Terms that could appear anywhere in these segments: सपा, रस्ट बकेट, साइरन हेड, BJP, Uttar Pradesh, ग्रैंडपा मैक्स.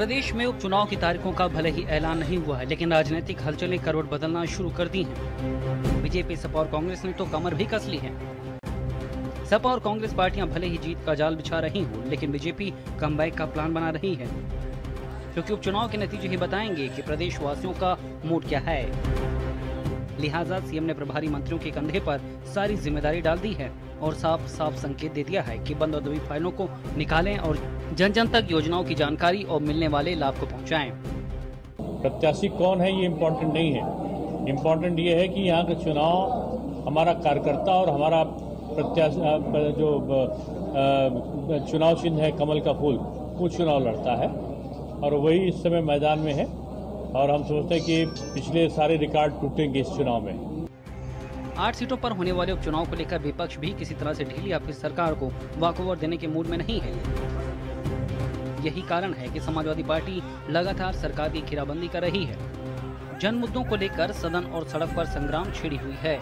प्रदेश में उपचुनाव की तारीखों का भले ही ऐलान नहीं हुआ है, लेकिन राजनीतिक हलचलें करवट बदलना शुरू कर दी हैं। बीजेपी, सपा और कांग्रेस ने तो कमर भी कस ली है। सपा और कांग्रेस पार्टियां भले ही जीत का जाल बिछा रही हों, लेकिन बीजेपी कमबैक का प्लान बना रही है, क्योंकि उपचुनाव के नतीजे ही बताएंगे कि प्रदेशवासियों का मूड क्या है। लिहाजा सीएम ने प्रभारी मंत्रियों के कंधे पर सारी जिम्मेदारी डाल दी है और साफ साफ संकेत दे दिया है कि बंद और दबी फाइलों को निकालें और जन जन तक योजनाओं की जानकारी और मिलने वाले लाभ को पहुंचाएं। प्रत्याशी कौन है ये इम्पोर्टेंट नहीं है, इम्पोर्टेंट ये है कि यहाँ का चुनाव हमारा कार्यकर्ता और हमारा प्रत्याशी जो चुनाव चिन्ह है कमल का फूल, वो चुनाव लड़ता है और वही इस समय मैदान में है और हम सोचते हैं कि पिछले सारे रिकॉर्ड टूटेंगे इस चुनाव में। 8 सीटों पर होने वाले उपचुनाव को लेकर विपक्ष भी किसी तरह से ढीली या फिर सरकार को वॉकओवर देने के मूड में नहीं है। यही कारण है कि समाजवादी पार्टी लगातार सरकार की घेराबंदी कर रही है। जन मुद्दों को लेकर सदन और सड़क पर संग्राम छिड़ी हुई है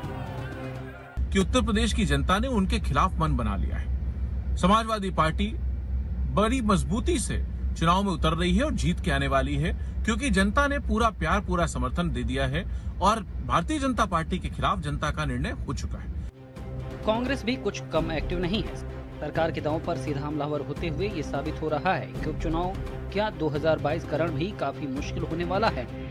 कि उत्तर प्रदेश की जनता ने उनके खिलाफ मन बना लिया है। समाजवादी पार्टी बड़ी मजबूती से चुनाव में उतर रही है और जीत के आने वाली है, क्योंकि जनता ने पूरा प्यार, पूरा समर्थन दे दिया है और भारतीय जनता पार्टी के खिलाफ जनता का निर्णय हो चुका है। कांग्रेस भी कुछ कम एक्टिव नहीं है। सरकार के दावों पर सीधा हमलावर होते हुए ये साबित हो रहा है कि उपचुनाव क्या 2022 का रण भी काफी मुश्किल होने वाला है।